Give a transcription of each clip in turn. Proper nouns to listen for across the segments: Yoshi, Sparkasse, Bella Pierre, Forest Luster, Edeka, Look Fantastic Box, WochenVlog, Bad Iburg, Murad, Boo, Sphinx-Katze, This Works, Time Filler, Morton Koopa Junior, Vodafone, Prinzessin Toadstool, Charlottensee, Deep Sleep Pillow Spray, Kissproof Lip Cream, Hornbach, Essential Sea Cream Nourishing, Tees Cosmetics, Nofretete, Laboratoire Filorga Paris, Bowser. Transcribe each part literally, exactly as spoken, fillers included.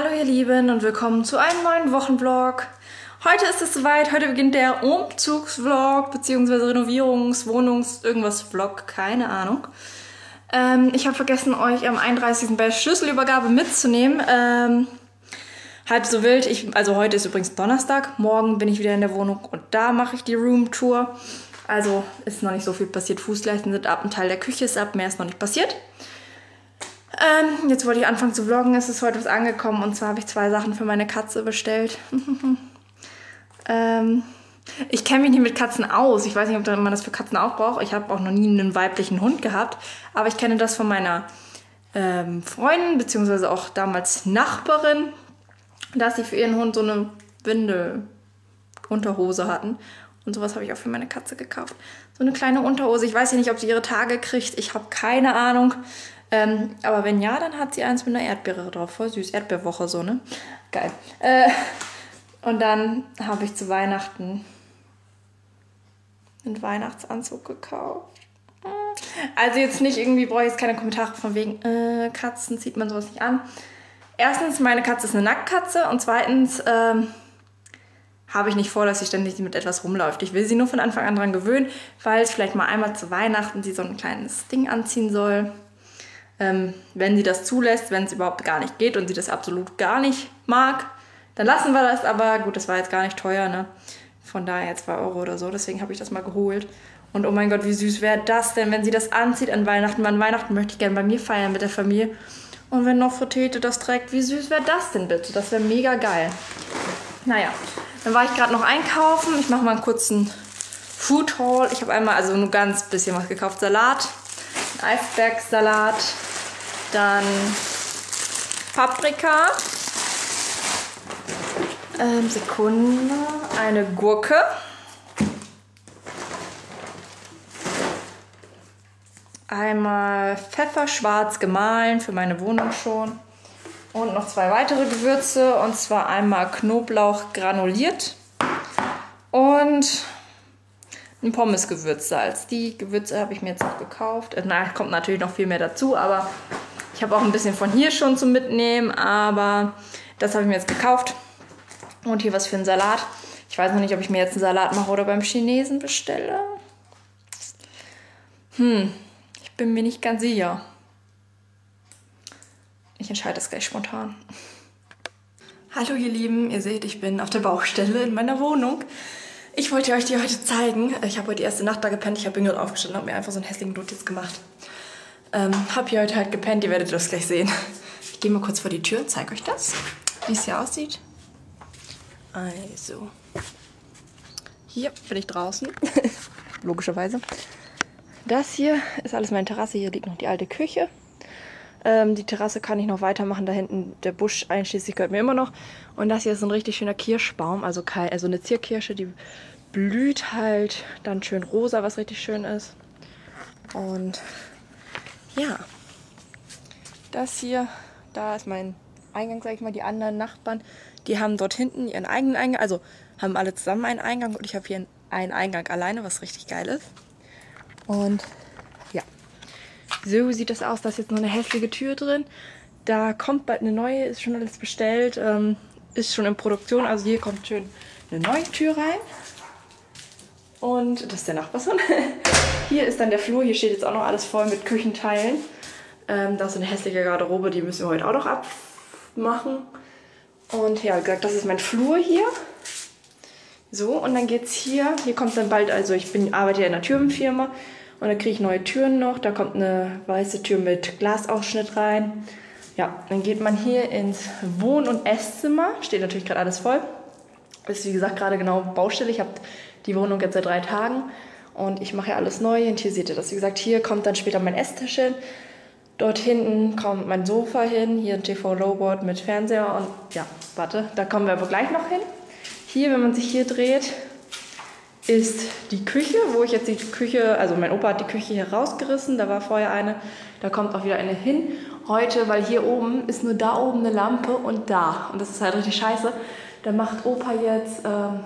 Hallo ihr Lieben und willkommen zu einem neuen Wochenvlog. Heute ist es soweit, heute beginnt der Umzugsvlog bzw. Renovierungs-, Wohnungs-, irgendwas Vlog, keine Ahnung. Ähm, ich habe vergessen, euch am einunddreißigsten bei Schlüsselübergabe mitzunehmen. Ähm, halb so wild, ich, also heute ist übrigens Donnerstag, morgen bin ich wieder in der Wohnung und da mache ich die Roomtour. Also ist noch nicht so viel passiert, Fußleisten sind ab, ein Teil der Küche ist ab, mehr ist noch nicht passiert. Ähm, jetzt wollte ich anfangen zu vloggen, es ist heute was angekommen und zwar habe ich zwei Sachen für meine Katze bestellt. ähm, ich kenne mich nicht mit Katzen aus, ich weiß nicht, ob man das für Katzen auch braucht. Ich habe auch noch nie einen weiblichen Hund gehabt, aber ich kenne das von meiner ähm, Freundin, beziehungsweise auch damals Nachbarin, dass sie für ihren Hund so eine Windel, Unterhose hatten. Und sowas habe ich auch für meine Katze gekauft. So eine kleine Unterhose, ich weiß ja nicht, ob sie ihre Tage kriegt, ich habe keine Ahnung. Ähm, aber wenn ja, dann hat sie eins mit einer Erdbeere drauf. Voll süß. Erdbeerwoche so, ne? Geil. Äh, und dann habe ich zu Weihnachten einen Weihnachtsanzug gekauft. Also jetzt nicht irgendwie, brauche ich jetzt keine Kommentare von wegen, äh, Katzen zieht man sowas nicht an. Erstens, meine Katze ist eine Nacktkatze. Und zweitens, ähm, habe ich nicht vor, dass sie ständig mit etwas rumläuft. Ich will sie nur von Anfang an dran gewöhnen, weil es vielleicht mal einmal zu Weihnachten sie so ein kleines Ding anziehen soll. Ähm, wenn sie das zulässt, wenn es überhaupt gar nicht geht und sie das absolut gar nicht mag, dann lassen wir das, aber gut, das war jetzt gar nicht teuer, ne? Von daher zwei Euro oder so, deswegen habe ich das mal geholt. Und oh mein Gott, wie süß wäre das denn, wenn sie das anzieht an Weihnachten. An Weihnachten möchte ich gerne bei mir feiern mit der Familie. Und wenn Nofretete das trägt, wie süß wäre das denn bitte? Das wäre mega geil. Naja, dann war ich gerade noch einkaufen. Ich mache mal einen kurzen Food-Haul. Ich habe einmal, also nur ganz bisschen was gekauft, Salat, Eisbergsalat, dann Paprika, ähm, Sekunde, eine Gurke, einmal Pfeffer schwarz gemahlen für meine Wohnung schon und noch zwei weitere Gewürze und zwar einmal Knoblauch granuliert und ein Pommesgewürzsalz. Die Gewürze habe ich mir jetzt noch gekauft. Na, kommt natürlich noch viel mehr dazu, aber ich habe auch ein bisschen von hier schon zum Mitnehmen, aber das habe ich mir jetzt gekauft. Und hier was für einen Salat. Ich weiß noch nicht, ob ich mir jetzt einen Salat mache oder beim Chinesen bestelle. Hm, ich bin mir nicht ganz sicher. Ich entscheide das gleich spontan. Hallo ihr Lieben, ihr seht, ich bin auf der Baustelle in meiner Wohnung. Ich wollte euch die heute zeigen. Ich habe heute die erste Nacht da gepennt. Ich habe gerade aufgestanden und habe mir einfach so einen hässlichen Dutt jetzt gemacht. Ähm, habe hier heute halt gepennt. Ihr werdet das gleich sehen. Ich gehe mal kurz vor die Tür und zeige euch das, wie es hier aussieht. Also, hier bin ich draußen. Logischerweise. Das hier ist alles meine Terrasse. Hier liegt noch die alte Küche. Ähm, die Terrasse kann ich noch weitermachen. Da hinten der Busch einschließlich gehört mir immer noch. Und das hier ist ein richtig schöner Kirschbaum, also, kein, also eine Zierkirsche, die blüht halt dann schön rosa, was richtig schön ist. Und ja, das hier, da ist mein Eingang, sag ich mal. Die anderen Nachbarn, die haben dort hinten ihren eigenen Eingang, also haben alle zusammen einen Eingang und ich habe hier einen Eingang alleine, was richtig geil ist. Und so sieht das aus, da ist jetzt nur eine hässliche Tür drin. Da kommt bald eine neue, ist schon alles bestellt, ähm, ist schon in Produktion. Also hier kommt schön eine neue Tür rein. Und das ist der Nachbarsohn. Hier ist dann der Flur, hier steht jetzt auch noch alles voll mit Küchenteilen. Ähm, da ist eine hässliche Garderobe, die müssen wir heute auch noch abmachen. Und ja, wie gesagt, das ist mein Flur hier. So, und dann geht's hier, hier kommt dann bald, also ich bin, arbeite ja in einer Türenfirma. Und dann kriege ich neue Türen noch. Da kommt eine weiße Tür mit Glasausschnitt rein. Ja, dann geht man hier ins Wohn- und Esszimmer. Steht natürlich gerade alles voll. Ist wie gesagt gerade genau Baustelle. Ich habe die Wohnung jetzt seit drei Tagen. Und ich mache ja alles neu. Und hier seht ihr das. Wie gesagt, hier kommt dann später mein Esstisch hin. Dort hinten kommt mein Sofa hin. Hier ein T V-Lowboard mit Fernseher. Und ja, warte, da kommen wir aber gleich noch hin. Hier, wenn man sich hier dreht, ist die Küche, wo ich jetzt die Küche, also mein Opa hat die Küche hier rausgerissen, da war vorher eine, da kommt auch wieder eine hin. Heute, weil hier oben ist nur da oben eine Lampe und da. Und das ist halt richtig scheiße. Da macht Opa jetzt ähm,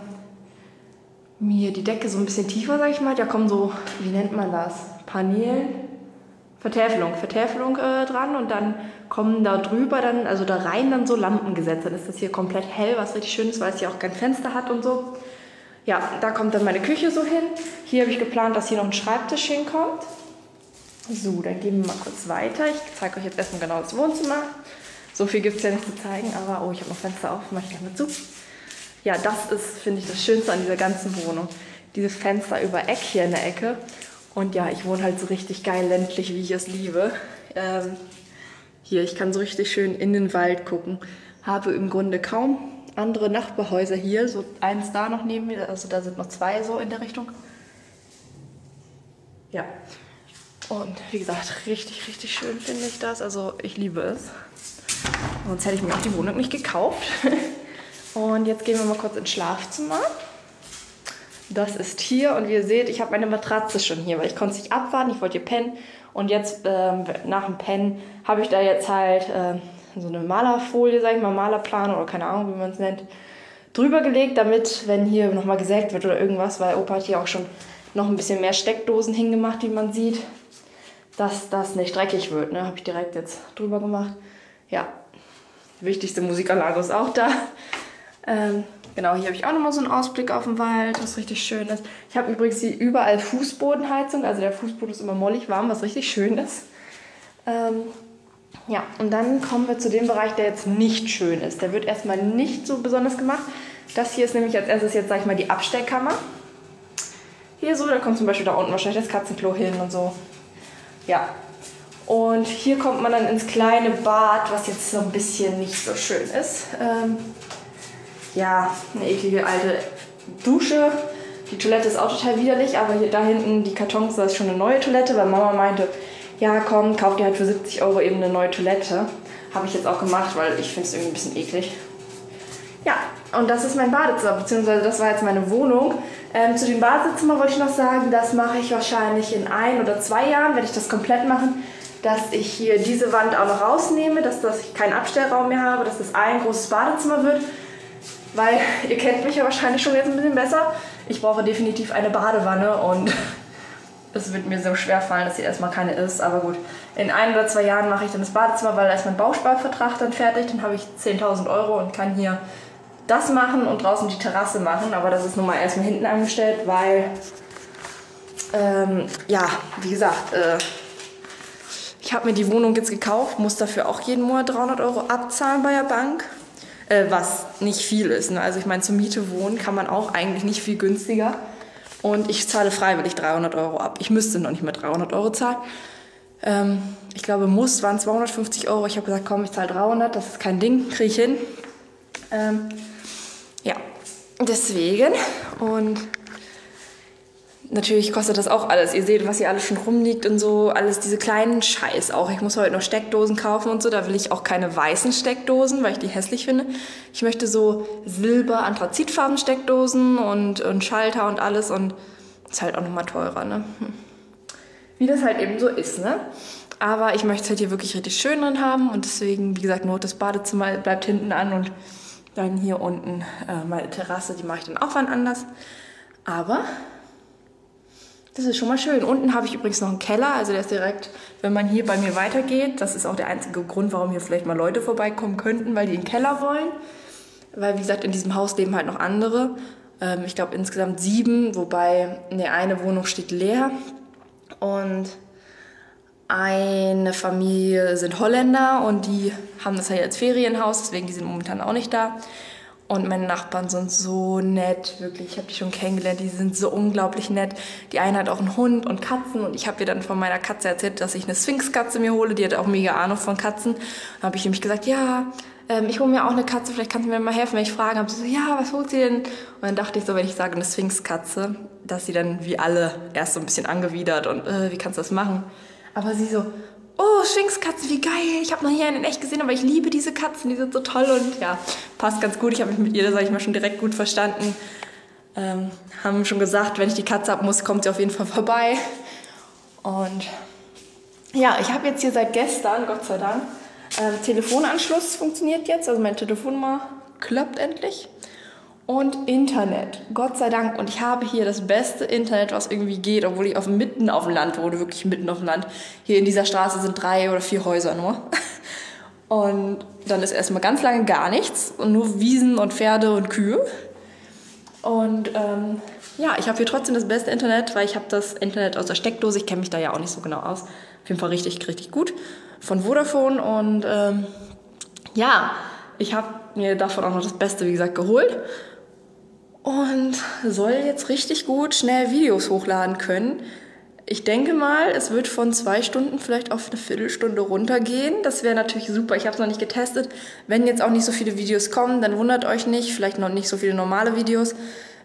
mir die Decke so ein bisschen tiefer, sag ich mal. Da kommen so, wie nennt man das? Paneelen Vertäfelung, Vertäfelung äh, dran und dann kommen da drüber, dann, also da rein dann so Lampen gesetzt. Dann ist das hier komplett hell, was richtig schön ist, weil es hier auch kein Fenster hat und so. Ja, da kommt dann meine Küche so hin. Hier habe ich geplant, dass hier noch ein Schreibtisch hinkommt. So, dann gehen wir mal kurz weiter. Ich zeige euch jetzt erstmal genau das Wohnzimmer. So viel gibt es ja nicht zu zeigen, aber oh, ich habe noch Fenster auf, mache ich damit zu. Ja, das ist, finde ich, das Schönste an dieser ganzen Wohnung. Dieses Fenster über Eck hier in der Ecke. Und ja, ich wohne halt so richtig geil ländlich, wie ich es liebe. Ähm, hier, ich kann so richtig schön in den Wald gucken. Habe im Grunde kaum andere Nachbarhäuser hier. So eins da noch neben mir, also da sind noch zwei so in der Richtung. Ja. Und wie gesagt, richtig, richtig schön finde ich das. Also ich liebe es. Sonst hätte ich mir auch die Wohnung nicht gekauft. Und jetzt gehen wir mal kurz ins Schlafzimmer. Das ist hier und wie ihr seht, ich habe meine Matratze schon hier, weil ich konnte es nicht abwarten, ich wollte hier pennen. Und jetzt ähm, nach dem Pennen habe ich da jetzt halt äh, so eine Malerfolie, sage ich mal, Malerplane oder keine Ahnung, wie man es nennt, drüber gelegt, damit, wenn hier nochmal gesägt wird oder irgendwas, weil Opa hat hier auch schon noch ein bisschen mehr Steckdosen hingemacht, wie man sieht, dass das nicht dreckig wird. Ne? Habe ich direkt jetzt drüber gemacht. Ja, die wichtigste Musikanlage ist auch da. Ähm, genau, hier habe ich auch nochmal so einen Ausblick auf den Wald, was richtig schön ist. Ich habe übrigens hier überall Fußbodenheizung, also der Fußboden ist immer mollig warm, was richtig schön ist. Ähm, ja, und dann kommen wir zu dem Bereich, der jetzt nicht schön ist. Der wird erstmal nicht so besonders gemacht. Das hier ist nämlich als erstes jetzt, sag ich mal, die Abstellkammer. Hier so, da kommt zum Beispiel da unten wahrscheinlich das Katzenklo hin und so. Ja, und hier kommt man dann ins kleine Bad, was jetzt so ein bisschen nicht so schön ist. Ähm, Ja, eine eklige alte Dusche. Die Toilette ist auch total widerlich, aber hier da hinten, die Kartons, da ist schon eine neue Toilette, weil Mama meinte, ja komm, kauf dir halt für siebzig Euro eben eine neue Toilette. Habe ich jetzt auch gemacht, weil ich finde es irgendwie ein bisschen eklig. Ja, und das ist mein Badezimmer, beziehungsweise das war jetzt meine Wohnung. Ähm, zu dem Badezimmer wollte ich noch sagen, das mache ich wahrscheinlich in ein oder zwei Jahren, werde ich das komplett machen, dass ich hier diese Wand auch noch rausnehme, dass, dass ich keinen Abstellraum mehr habe, dass das ein großes Badezimmer wird. Weil ihr kennt mich ja wahrscheinlich schon jetzt ein bisschen besser. Ich brauche definitiv eine Badewanne und es wird mir so schwer fallen, dass hier erstmal keine ist. Aber gut, in ein oder zwei Jahren mache ich dann das Badezimmer, weil da ist mein Bausparvertrag dann fertig. Dann habe ich zehntausend Euro und kann hier das machen und draußen die Terrasse machen. Aber das ist nun mal erstmal hinten angestellt, weil, ähm, ja, wie gesagt, äh, ich habe mir die Wohnung jetzt gekauft, muss dafür auch jeden Monat dreihundert Euro abzahlen bei der Bank. Was nicht viel ist. Ne? Also ich meine, zur Miete wohnen kann man auch eigentlich nicht viel günstiger. Und ich zahle freiwillig dreihundert Euro ab. Ich müsste noch nicht mehr dreihundert Euro zahlen. Ähm, ich glaube, muss waren zweihundertfünfzig Euro. Ich habe gesagt, komm, ich zahle dreihundert. Das ist kein Ding, kriege ich hin. Ähm, ja, deswegen. Und natürlich kostet das auch alles. Ihr seht, was hier alles schon rumliegt und so. Alles diese kleinen Scheiß auch. Ich muss heute noch Steckdosen kaufen und so. Da will ich auch keine weißen Steckdosen, weil ich die hässlich finde. Ich möchte so silber-anthrazitfarben Steckdosen und, und Schalter und alles. Und ist halt auch nochmal teurer, ne? Wie das halt eben so ist, ne? Aber ich möchte es halt hier wirklich richtig schön drin haben. Und deswegen, wie gesagt, nur das Badezimmer bleibt hinten an. Und dann hier unten äh, meine Terrasse, die mache ich dann auch wann anders. Aber das ist schon mal schön. Unten habe ich übrigens noch einen Keller, also der ist direkt, wenn man hier bei mir weitergeht. Das ist auch der einzige Grund, warum hier vielleicht mal Leute vorbeikommen könnten, weil die in den Keller wollen. Weil, wie gesagt, in diesem Haus leben halt noch andere. Ähm, ich glaube insgesamt sieben, wobei nee, eine Wohnung steht leer. Und eine Familie sind Holländer und die haben das halt als Ferienhaus, deswegen die sind momentan auch nicht da. Und meine Nachbarn sind so nett, wirklich, ich habe die schon kennengelernt, die sind so unglaublich nett. Die eine hat auch einen Hund und Katzen und ich habe ihr dann von meiner Katze erzählt, dass ich eine Sphinx-Katze mir hole, die hat auch mega Ahnung von Katzen. Dann habe ich nämlich gesagt, ja, ähm, ich hole mir auch eine Katze, vielleicht kannst du mir mal helfen, wenn ich Fragen habe. Sie so, ja, was holt sie denn? Und dann dachte ich so, wenn ich sage eine Sphinx-Katze, dass sie dann wie alle erst so ein bisschen angewidert und äh, wie kannst du das machen? Aber sie so, oh, Sphinx-Katze, wie geil. Ich habe noch nie einen in echt gesehen, aber ich liebe diese Katzen, die sind so toll und ja, passt ganz gut. Ich habe mich mit ihr, sage ich mal, schon direkt gut verstanden. Ähm, haben schon gesagt, wenn ich die Katze ab muss, kommt sie auf jeden Fall vorbei. Und ja, ich habe jetzt hier seit gestern, Gott sei Dank, äh, Telefonanschluss funktioniert jetzt. Also meine Telefonnummer klappt endlich. und Internet. Gott sei Dank. Und ich habe hier das beste Internet, was irgendwie geht, obwohl ich auf, mitten auf dem Land wohne, wirklich mitten auf dem Land. Hier in dieser Straße sind drei oder vier Häuser nur. Und dann ist erstmal ganz lange gar nichts und nur Wiesen und Pferde und Kühe. Und ähm, ja, ich habe hier trotzdem das beste Internet, weil ich habe das Internet aus der Steckdose. Ich kenne mich da ja auch nicht so genau aus. Auf jeden Fall richtig, richtig gut. Von Vodafone. Und ähm, ja, ich habe mir davon auch noch das Beste, wie gesagt, geholt. Und soll jetzt richtig gut schnell Videos hochladen können. Ich denke mal, es wird von zwei Stunden vielleicht auf eine Viertelstunde runtergehen. Das wäre natürlich super. Ich habe es noch nicht getestet. Wenn jetzt auch nicht so viele Videos kommen, dann wundert euch nicht. Vielleicht noch nicht so viele normale Videos.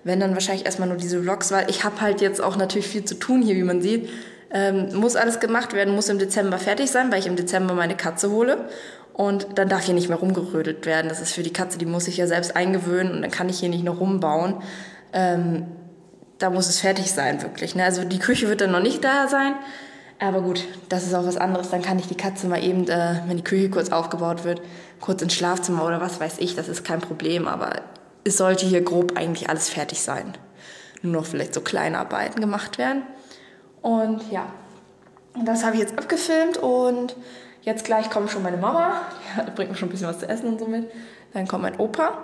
Wenn, dann wahrscheinlich erstmal nur diese Vlogs, weil ich habe halt jetzt auch natürlich viel zu tun hier, wie man sieht. Ähm, muss alles gemacht werden, muss im Dezember fertig sein, weil ich im Dezember meine Katze hole. Und dann darf hier nicht mehr rumgerödelt werden. Das ist für die Katze, die muss ich ja selbst eingewöhnen und dann kann ich hier nicht noch rumbauen. Ähm, da muss es fertig sein, wirklich. Ne? Also die Küche wird dann noch nicht da sein. Aber gut, das ist auch was anderes. Dann kann ich die Katze mal eben, äh, wenn die Küche kurz aufgebaut wird, kurz ins Schlafzimmer oder was weiß ich. Das ist kein Problem, aber es sollte hier grob eigentlich alles fertig sein. Nur noch vielleicht so Kleinarbeiten gemacht werden. Und ja, das habe ich jetzt abgefilmt und... Jetzt gleich kommt schon meine Mama, die bringt mir schon ein bisschen was zu essen und so mit. Dann kommt mein Opa,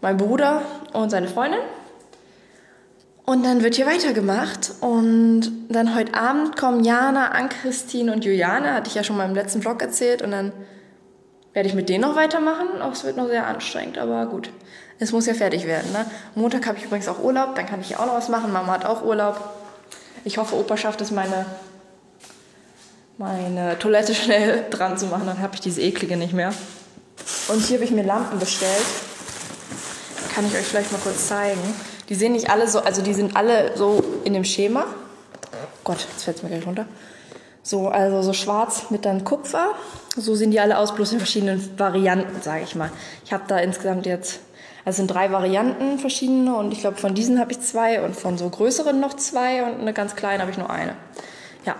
mein Bruder und seine Freundin. Und dann wird hier weitergemacht. Und dann heute Abend kommen Jana, Ann-Christine und Juliane, hatte ich ja schon mal im letzten Vlog erzählt. Und dann werde ich mit denen noch weitermachen. Auch es wird noch sehr anstrengend, aber gut. Es muss ja fertig werden. Ne? Montag habe ich übrigens auch Urlaub, dann kann ich hier auch noch was machen. Mama hat auch Urlaub. Ich hoffe, Opa schafft es, meine... meine Toilette schnell dran zu machen, dann habe ich diese eklige nicht mehr. Und hier habe ich mir Lampen bestellt. Kann ich euch vielleicht mal kurz zeigen. Die sehen nicht alle so, also die sind alle so in dem Schema. Gott, jetzt fällt es mir gleich runter. So, also so schwarz mit dann Kupfer. So sehen die alle aus, bloß in verschiedenen Varianten, sage ich mal. Ich habe da insgesamt jetzt, also sind drei Varianten verschiedene und ich glaube von diesen habe ich zwei und von so größeren noch zwei und eine ganz kleine habe ich nur eine. Ja.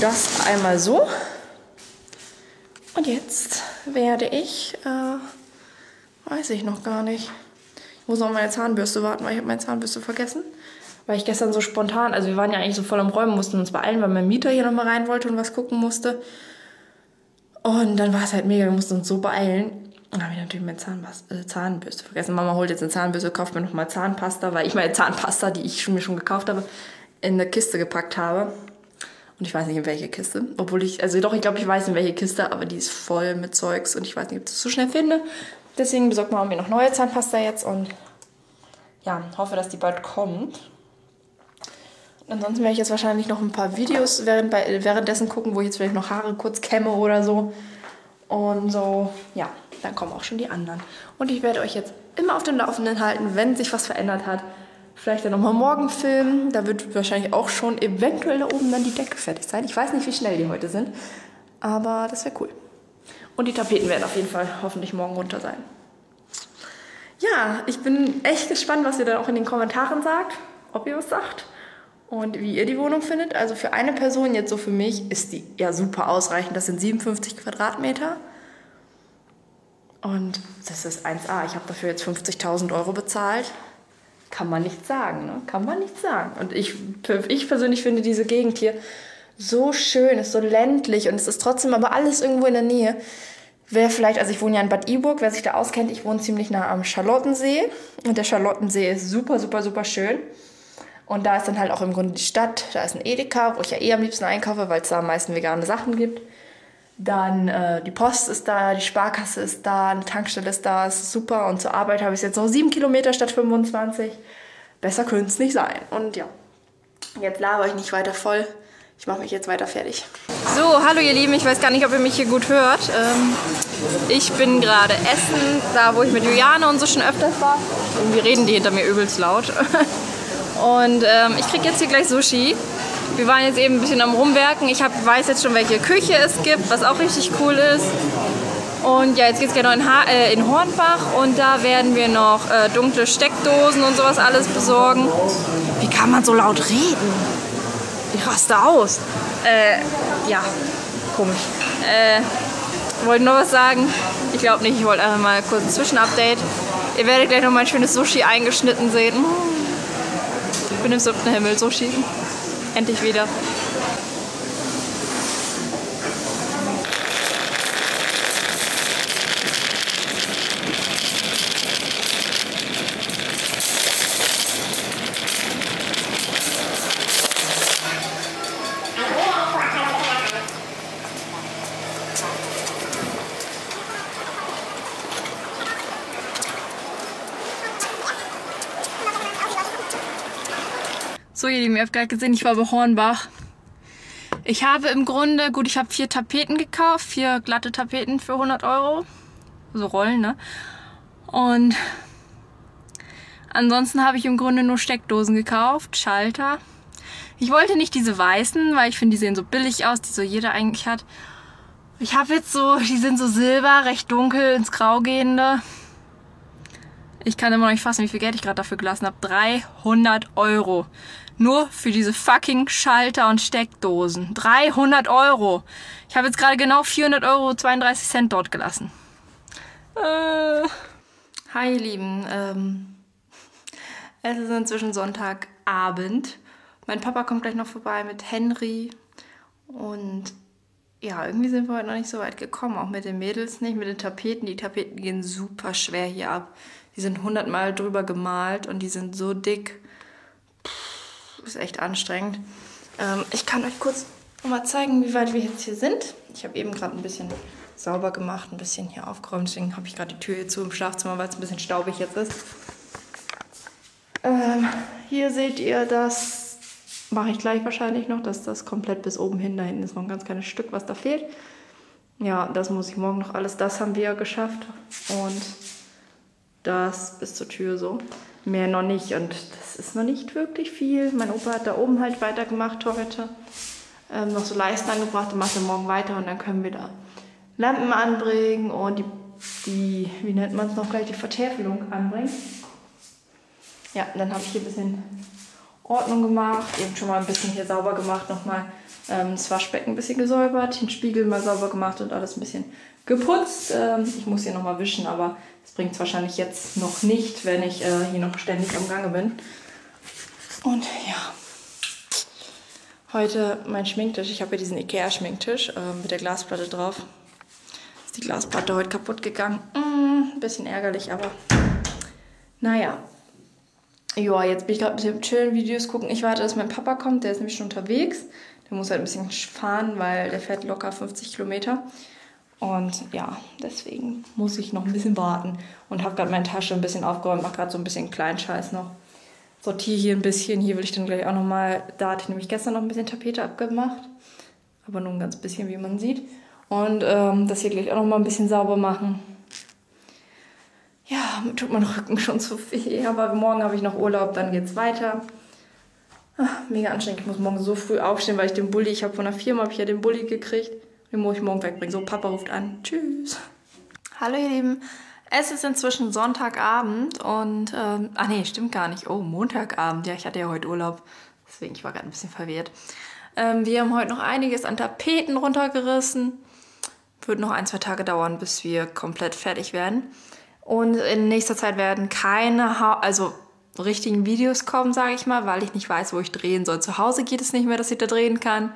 Das einmal so. Und jetzt werde ich, äh, weiß ich noch gar nicht. Ich muss noch auf meine Zahnbürste warten, weil ich habe meine Zahnbürste vergessen. Weil ich gestern so spontan, also wir waren ja eigentlich so voll am Räumen, mussten uns beeilen, weil mein Mieter hier nochmal rein wollte und was gucken musste. Und dann war es halt mega, wir mussten uns so beeilen. Und dann habe ich natürlich meine Zahnbürste, äh, Zahnbürste vergessen. Mama holt jetzt eine Zahnbürste, kauft mir nochmal Zahnpasta, weil ich meine Zahnpasta, die ich mir schon gekauft habe, in eine Kiste gepackt habe. Und ich weiß nicht, in welche Kiste. Obwohl ich, also doch, ich glaube, ich weiß, in welche Kiste, aber die ist voll mit Zeugs und ich weiß nicht, ob ich das so schnell finde. Deswegen besorgt man mir noch neue Zahnpasta jetzt und ja, hoffe, dass die bald kommt. Und ansonsten werde ich jetzt wahrscheinlich noch ein paar Videos während, bei, währenddessen gucken, wo ich jetzt vielleicht noch Haare kurz kämme oder so. Und so, ja, dann kommen auch schon die anderen. Und ich werde euch jetzt immer auf dem Laufenden halten, wenn sich was verändert hat. Vielleicht dann nochmal morgen filmen. Da wird wahrscheinlich auch schon eventuell da oben dann die Decke fertig sein. Ich weiß nicht, wie schnell die heute sind. Aber das wäre cool. Und die Tapeten werden auf jeden Fall hoffentlich morgen runter sein. Ja, ich bin echt gespannt, was ihr dann auch in den Kommentaren sagt. Ob ihr was sagt. Und wie ihr die Wohnung findet. Also für eine Person, jetzt so für mich, ist die ja super ausreichend. Das sind siebenundfünfzig Quadratmeter. Und das ist eins A. Ich habe dafür jetzt fünfzigtausend Euro bezahlt. Kann man nichts sagen, ne? Kann man nichts sagen. Und ich, ich persönlich finde diese Gegend hier so schön, ist so ländlich und es ist trotzdem aber alles irgendwo in der Nähe. Wer vielleicht, also ich wohne ja in Bad Iburg, wer sich da auskennt, ich wohne ziemlich nah am Charlottensee. Und der Charlottensee ist super, super, super schön. Und da ist dann halt auch im Grunde die Stadt. Da ist ein Edeka, wo ich ja eh am liebsten einkaufe, weil es da am meisten vegane Sachen gibt. Dann äh, die Post ist da, die Sparkasse ist da, eine Tankstelle ist da, ist super. Und zur Arbeit habe ich jetzt noch sieben Kilometer statt fünfundzwanzig. Besser könnte es nicht sein. Und ja, jetzt labere ich nicht weiter voll. Ich mache mich jetzt weiter fertig. So, hallo ihr Lieben. Ich weiß gar nicht, ob ihr mich hier gut hört. Ähm, ich bin gerade essen, da wo ich mit Juliane und so schon öfters war. Irgendwie reden die hinter mir übelst laut. Und ähm, ich kriege jetzt hier gleich Sushi. Wir waren jetzt eben ein bisschen am Rumwerken. Ich hab, weiß jetzt schon, welche Küche es gibt, was auch richtig cool ist. Und ja, jetzt geht es gerne noch in, äh, in Hornbach und da werden wir noch äh, dunkle Steckdosen und sowas alles besorgen. Wie kann man so laut reden? Ich raste aus. Äh, ja, komisch. Äh, wollte nur was sagen? Ich glaube nicht, ich wollte einfach mal kurz ein Zwischenupdate. Ihr werdet gleich noch mal ein schönes Sushi eingeschnitten sehen. Ich bin im siebten Himmel, Sushi. Endlich wieder. So ihr Lieben, ihr habt gerade gesehen, ich war bei Hornbach. Ich habe im Grunde, gut, ich habe vier Tapeten gekauft, vier glatte Tapeten für hundert Euro. So Rollen, ne? Und ansonsten habe ich im Grunde nur Steckdosen gekauft, Schalter. Ich wollte nicht diese weißen, weil ich finde, die sehen so billig aus, die so jeder eigentlich hat. Ich habe jetzt so, die sind so silber, recht dunkel, ins Grau gehende. Ich kann immer noch nicht fassen, wie viel Geld ich gerade dafür gelassen habe. dreihundert Euro. Nur für diese fucking Schalter und Steckdosen. dreihundert Euro. Ich habe jetzt gerade genau vierhundert Euro zweiunddreißig Cent dort gelassen. Äh. Hi, ihr Lieben. Ähm, es ist inzwischen Sonntagabend. Mein Papa kommt gleich noch vorbei mit Henry. Und ja, irgendwie sind wir heute noch nicht so weit gekommen. Auch mit den Mädels nicht, mit den Tapeten. Die Tapeten gehen super schwer hier ab. Die sind hundertmal drüber gemalt und die sind so dick. Pff, ist echt anstrengend. Ähm, ich kann euch kurz mal zeigen, wie weit wir jetzt hier sind. Ich habe eben gerade ein bisschen sauber gemacht, ein bisschen hier aufgeräumt. Deswegen habe ich gerade die Tür hier zu im Schlafzimmer, weil es ein bisschen staubig jetzt ist. Ähm, hier seht ihr das, mache ich gleich wahrscheinlich noch, dass das komplett bis oben hin, da hinten ist noch ein ganz kleines Stück, was da fehlt. Ja, das muss ich morgen noch alles, das haben wir ja geschafft. Und das bis zur Tür so. Mehr noch nicht und das ist noch nicht wirklich viel. Mein Opa hat da oben halt weitergemacht heute. Ähm, noch so Leisten angebracht und macht dann morgen weiter und dann können wir da Lampen anbringen und die, die wie nennt man es noch gleich, die Vertäfelung anbringen. Ja, dann habe ich hier ein bisschen Ordnung gemacht, eben schon mal ein bisschen hier sauber gemacht, nochmal ähm, das Waschbecken ein bisschen gesäubert, den Spiegel mal sauber gemacht und alles ein bisschen geputzt. Ähm, ich muss hier nochmal wischen, aber das bringt es wahrscheinlich jetzt noch nicht, wenn ich äh, hier noch ständig am Gange bin. Und ja, heute mein Schminktisch. Ich habe hier diesen Ikea-Schminktisch äh, mit der Glasplatte drauf. Ist die Glasplatte heute kaputt gegangen. Ein mm, bisschen ärgerlich, aber naja. Ja, jetzt bin ich gerade ein bisschen chillen, Videos gucken. Ich warte, dass mein Papa kommt, der ist nämlich schon unterwegs. Der muss halt ein bisschen fahren, weil der fährt locker fünfzig Kilometer. Und ja, deswegen muss ich noch ein bisschen warten. Und habe gerade meine Tasche ein bisschen aufgeräumt, mache gerade so ein bisschen Kleinscheiß noch. Sortiere hier ein bisschen, hier will ich dann gleich auch nochmal, da hatte ich nämlich gestern noch ein bisschen Tapete abgemacht. Aber nur ein ganz bisschen, wie man sieht. Und ähm, das hier gleich auch nochmal ein bisschen sauber machen. Ja, tut mein Rücken schon zu viel, aber morgen habe ich noch Urlaub, dann geht's weiter. Ach, mega anstrengend, ich muss morgen so früh aufstehen, weil ich den Bulli, ich habe von der Firma, habe ich ja den Bulli gekriegt. Den muss ich morgen wegbringen. So, Papa ruft an. Tschüss. Hallo ihr Lieben, es ist inzwischen Sonntagabend und, ähm, ach nee, stimmt gar nicht. Oh, Montagabend, ja, ich hatte ja heute Urlaub, deswegen, ich war gerade ein bisschen verwirrt. Ähm, wir haben heute noch einiges an Tapeten runtergerissen. Wird noch ein, zwei Tage dauern, bis wir komplett fertig werden. Und in nächster Zeit werden keine ha also richtigen Videos kommen, sage ich mal, weil ich nicht weiß, wo ich drehen soll. Zu Hause geht es nicht mehr, dass ich da drehen kann.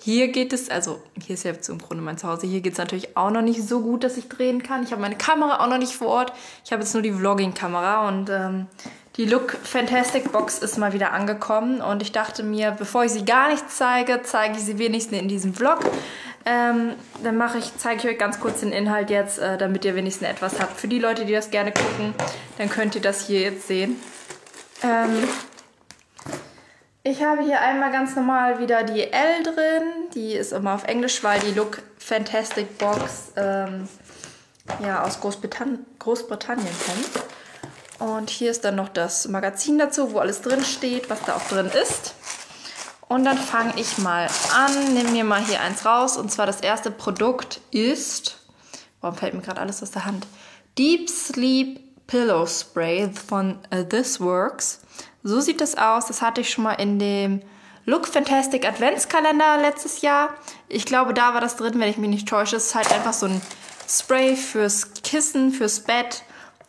Hier geht es, also hier ist ja jetzt im Grunde mein Zuhause, hier geht es natürlich auch noch nicht so gut, dass ich drehen kann. Ich habe meine Kamera auch noch nicht vor Ort. Ich habe jetzt nur die Vlogging-Kamera und ähm, die Look Fantastic Box ist mal wieder angekommen. Und ich dachte mir, bevor ich sie gar nicht zeige, zeige ich sie wenigstens in diesem Vlog. Ähm, dann mache ich, zeige ich euch ganz kurz den Inhalt jetzt, äh, damit ihr wenigstens etwas habt. Für die Leute, die das gerne gucken, dann könnt ihr das hier jetzt sehen. Ähm, ich habe hier einmal ganz normal wieder die L drin. Die ist immer auf Englisch, weil die Look Fantastic Box ähm, ja, aus Großbritann- Großbritannien kommt. Und hier ist dann noch das Magazin dazu, wo alles drin steht, was da auch drin ist. Und dann fange ich mal an, nehme mir mal hier eins raus. Und zwar das erste Produkt ist, warum fällt mir gerade alles aus der Hand? Deep Sleep Pillow Spray von uh, This Works. So sieht das aus. Das hatte ich schon mal in dem Look Fantastic Adventskalender letztes Jahr. Ich glaube, da war das drin, wenn ich mich nicht täusche. Es ist halt einfach so ein Spray fürs Kissen, fürs Bett.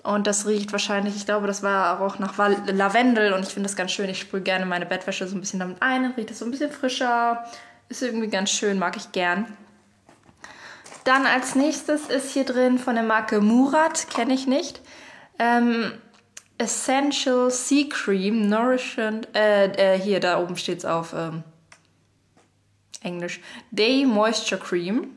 Und das riecht wahrscheinlich, ich glaube, das war auch nach Lavendel und ich finde das ganz schön. Ich sprühe gerne meine Bettwäsche so ein bisschen damit ein, dann riecht es so ein bisschen frischer. Ist irgendwie ganz schön, mag ich gern. Dann als nächstes ist hier drin von der Marke Murad, kenne ich nicht, ähm, Essential Sea Cream Nourishing, äh, äh, hier, da oben steht es auf ähm, Englisch, Day Moisture Cream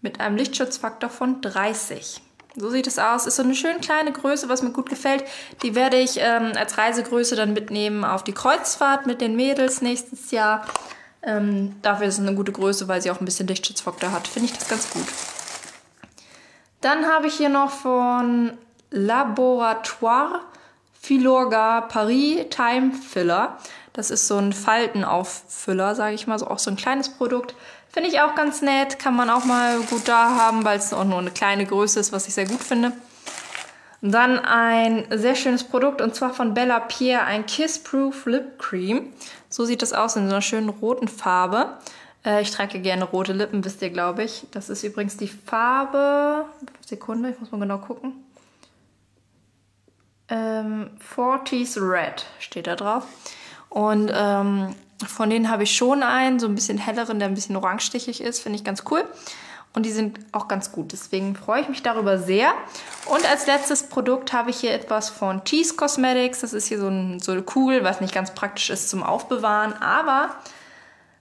mit einem Lichtschutzfaktor von dreißig. So sieht es aus. Ist so eine schön kleine Größe, was mir gut gefällt. Die werde ich ähm, als Reisegröße dann mitnehmen auf die Kreuzfahrt mit den Mädels nächstes Jahr. Ähm, dafür ist es eine gute Größe, weil sie auch ein bisschen Lichtschutzfaktor hat. Finde ich das ganz gut. Dann habe ich hier noch von Laboratoire Filorga Paris Time Filler. Das ist so ein Faltenauffüller, sage ich mal. So, auch so ein kleines Produkt. Finde ich auch ganz nett. Kann man auch mal gut da haben, weil es auch nur eine kleine Größe ist, was ich sehr gut finde. Und dann ein sehr schönes Produkt und zwar von Bella Pierre, ein Kissproof Lip Cream. So sieht das aus in so einer schönen roten Farbe. Äh, ich trage gerne rote Lippen, wisst ihr, glaube ich. Das ist übrigens die Farbe... Sekunde, ich muss mal genau gucken. Ähm, forties Red steht da drauf. Und ähm, von denen habe ich schon einen, so ein bisschen helleren, der ein bisschen orangestichig ist. Finde ich ganz cool. Und die sind auch ganz gut. Deswegen freue ich mich darüber sehr. Und als letztes Produkt habe ich hier etwas von Tees Cosmetics. Das ist hier so, ein, so eine Kugel, was nicht ganz praktisch ist zum Aufbewahren. Aber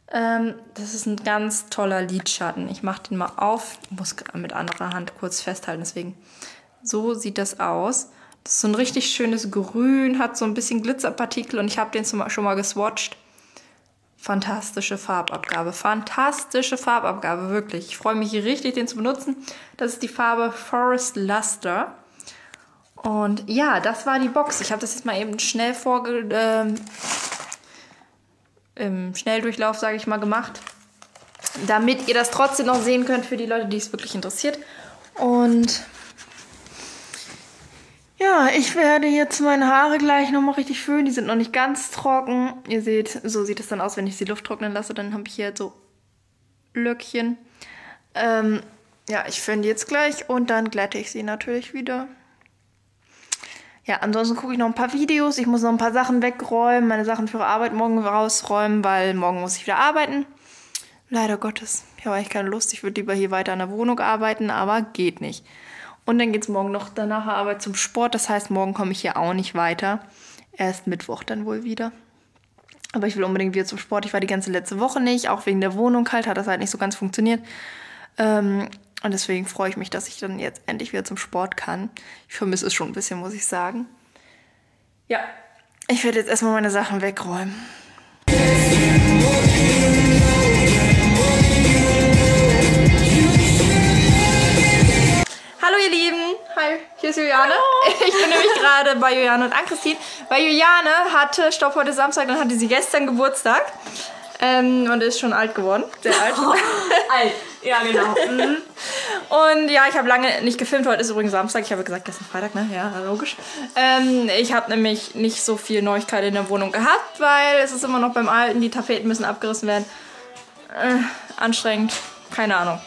ähm, das ist ein ganz toller Lidschatten. Ich mache den mal auf. Ich muss mit anderer Hand kurz festhalten. Deswegen, so sieht das aus. Das ist so ein richtig schönes Grün, hat so ein bisschen Glitzerpartikel und ich habe den schon mal geswatcht. Fantastische Farbabgabe, fantastische Farbabgabe, wirklich. Ich freue mich hier richtig, den zu benutzen. Das ist die Farbe Forest Luster. Und ja, das war die Box. Ich habe das jetzt mal eben schnell vorge... Ähm, im Schnelldurchlauf, sage ich mal, gemacht. Damit ihr das trotzdem noch sehen könnt für die Leute, die es wirklich interessiert. Und... ja, ich werde jetzt meine Haare gleich nochmal richtig föhnen. Die sind noch nicht ganz trocken. Ihr seht, so sieht es dann aus, wenn ich sie Luft trocknen lasse. Dann habe ich hier so Löckchen. Ähm, ja, ich föhne die jetzt gleich und dann glätte ich sie natürlich wieder. Ja, ansonsten gucke ich noch ein paar Videos. Ich muss noch ein paar Sachen wegräumen, meine Sachen für Arbeit morgen rausräumen, weil morgen muss ich wieder arbeiten. Leider Gottes. Ich habe eigentlich keine Lust. Ich würde lieber hier weiter an der Wohnung arbeiten, aber geht nicht. Und dann geht es morgen noch danach der Arbeit zum Sport. Das heißt, morgen komme ich hier auch nicht weiter. Erst Mittwoch dann wohl wieder. Aber ich will unbedingt wieder zum Sport. Ich war die ganze letzte Woche nicht. Auch wegen der Wohnung halt. Hat das halt nicht so ganz funktioniert. Ähm, und deswegen freue ich mich, dass ich dann jetzt endlich wieder zum Sport kann. Ich vermisse es schon ein bisschen, muss ich sagen. Ja, ich werde jetzt erstmal meine Sachen wegräumen. Hallo ihr Lieben, hi, hier ist Juliane. Hallo. Ich bin nämlich gerade bei Juliane und Ann-Christine. Bei Juliane hatte, stopp, heute ist Samstag, dann hatte sie gestern Geburtstag ähm, und ist schon alt geworden, sehr alt. Oh, alt, ja genau. Mhm. Und ja, ich habe lange nicht gefilmt, heute ist übrigens Samstag, ich habe gesagt gestern Freitag, ne? Ja, logisch. Ähm, ich habe nämlich nicht so viel Neuigkeit in der Wohnung gehabt, weil es ist immer noch beim Alten, die Tapeten müssen abgerissen werden. Äh, anstrengend, keine Ahnung.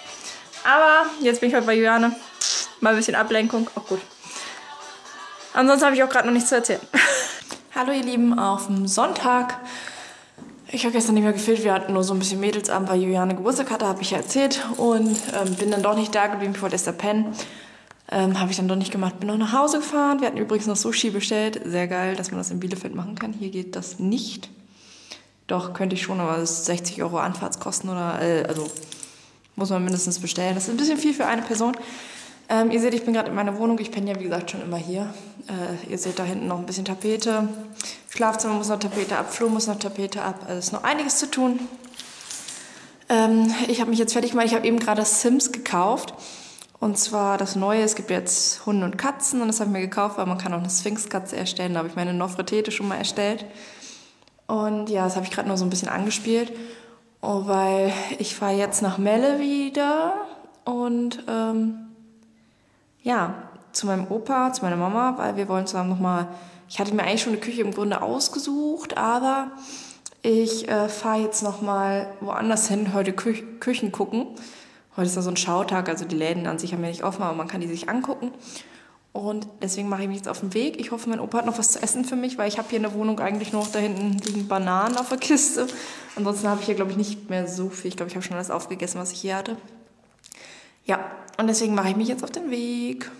Aber jetzt bin ich heute bei Juliane. Mal ein bisschen Ablenkung, auch gut. Ansonsten habe ich auch gerade noch nichts zu erzählen. Hallo ihr Lieben, auf dem Sonntag. Ich habe gestern nicht mehr gefilmt, wir hatten nur so ein bisschen Mädelsabend, weil Juliane Geburtstag hatte, habe ich ja erzählt. Und ähm, bin dann doch nicht da geblieben, ich wollte erst da pennen. Ähm, habe ich dann doch nicht gemacht, bin noch nach Hause gefahren. Wir hatten übrigens noch Sushi bestellt, sehr geil, dass man das in Bielefeld machen kann. Hier geht das nicht. Doch, könnte ich schon, aber das ist sechzig Euro Anfahrtskosten oder, äh, also muss man mindestens bestellen. Das ist ein bisschen viel für eine Person. Ähm, ihr seht, ich bin gerade in meiner Wohnung. Ich penne ja, wie gesagt, schon immer hier. Äh, ihr seht da hinten noch ein bisschen Tapete. Schlafzimmer muss noch Tapete ab, Flur muss noch Tapete ab. Also es ist noch einiges zu tun. Ähm, ich habe mich jetzt fertig gemacht. Ich habe eben gerade das Sims gekauft. Und zwar das Neue. Es gibt jetzt Hunde und Katzen. Und das habe ich mir gekauft, weil man kann auch eine Sphinx-Katze erstellen. Da habe ich meine Nofretete schon mal erstellt. Und ja, das habe ich gerade nur so ein bisschen angespielt. Oh, weil ich fahre jetzt nach Melle wieder. Und... Ähm, ja, zu meinem Opa, zu meiner Mama, weil wir wollen zusammen nochmal... Ich hatte mir eigentlich schon eine Küche im Grunde ausgesucht, aber ich äh, fahre jetzt nochmal woanders hin, heute Kü Küchen gucken. Heute ist da so ein Schautag, also die Läden an sich haben ja nicht offen, aber man kann die sich angucken. Und deswegen mache ich mich jetzt auf den Weg. Ich hoffe, mein Opa hat noch was zu essen für mich, weil ich habe hier in der Wohnung eigentlich nur noch da hinten liegen Bananen auf der Kiste. Ansonsten habe ich hier, glaube ich, nicht mehr so viel. Ich glaube, ich habe schon alles aufgegessen, was ich hier hatte. Ja, und deswegen mache ich mich jetzt auf den Weg.